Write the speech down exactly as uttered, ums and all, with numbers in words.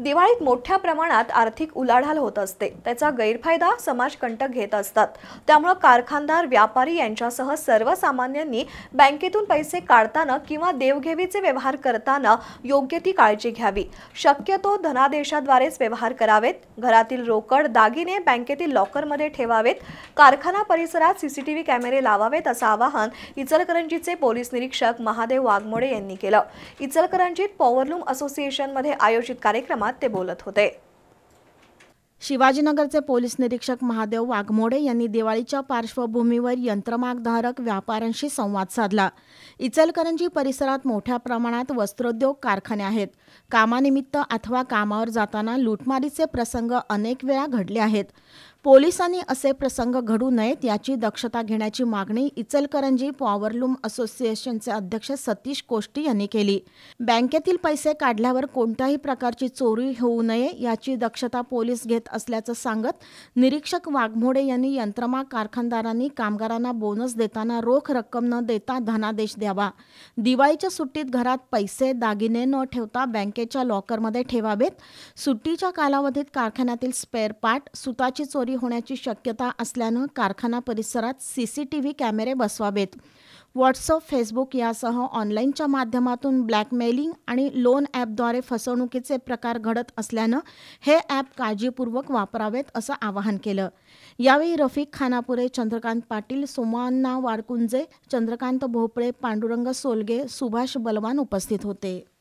दिवाळीत मोठ्या प्रमाणात आर्थिक उलाढाल होत असते, त्याचा गैरफायदा समाजकंटक घेत असतात। त्यामुळे कारखानदार, व्यापारी यांच्यासह सर्वसामान्यांनी बँकेतून पैसे काढताना किंवा देवघेवीचे व्यवहार करताना योग्य ती काळजी घ्यावी। शक्यतो धनादेशाद्वारेच व्यवहार करावेत। घरातील रोकड, दागिने बँकेतील लॉकरमध्ये ठेवावेत। कारखाना परिसरात सीसीटीव्ही कॅमेरे लावावेत असे आवाहन इचलकरंजीचे पोलीस निरीक्षक महादेव वागमोडे यांनी केलं। इचलकरंजीत पॉवर लूम असोसिएशन मध्ये आयोजित कार्यक्रम ते बोलत होते। शिवाजीनगरचे पोलीस निरीक्षक महादेव वागमोडे यांनी दिवाळीच्या पार्श्वभूमीवर यंत्रमागधारक व्यापाऱ्यांशी संवाद साधला। इचलकरंजी परिसरात मोठ्या प्रमाणात वस्त्रोद्योग कारखाने आहेत। कामानिमित्त अथवा कामावर जाताना लूटमारीचे प्रसंग अनेक वेळा घडले आहेत। पोलिसांनी असे प्रसंग घडू नयेत याची दक्षता घेण्याची मागणी इचलकरंजी पॉवर लूम असोसिएशनचे अध्यक्ष सतीश कोष्टी यांनी केली। बँकेतील पैसे काढल्यावर कोणत्याही प्रकारची चोरी होऊ नये याची दक्षता पोलीस घेत असल्याचं सांगत निरीक्षक वागमोडे यांनी यंत्रमाग कारखानदारांनी कामगारांना बोनस देताना रोख रक्कम न देता धनादेश द्यावा। दिवाळीच्या सुट्टीत घरात पैसे दागिने न ठेवता बँकेच्या लॉकरमध्ये ठेवावेत। सुट्टीच्या कालावधीत कारखान्यातील स्पेअर पार्ट, सुताची चोरी होण्याची शक्यता असल्याने कारखाना परिसरात सीसीटीव्ही कॅमेरे बसवावेत। व्हॉट्सअप, फेसबुक यासह ऑनलाईनच्या माध्यमातून ब्लॅकमेलिंग आणि लोन ॲपद्वारे फसवणुकीचे प्रकार घडत असल्याने हे ॲप काळजीपूर्वक वापरावेत असं आवाहन केलं। यावेळी रफीक खानापूरे, चंद्रकांत पाटील, सोमान्ना वारकुंजे, चंद्रकांत भोपळे, पांडुरंग सोळगे, सुभाष बलवान उपस्थित होते।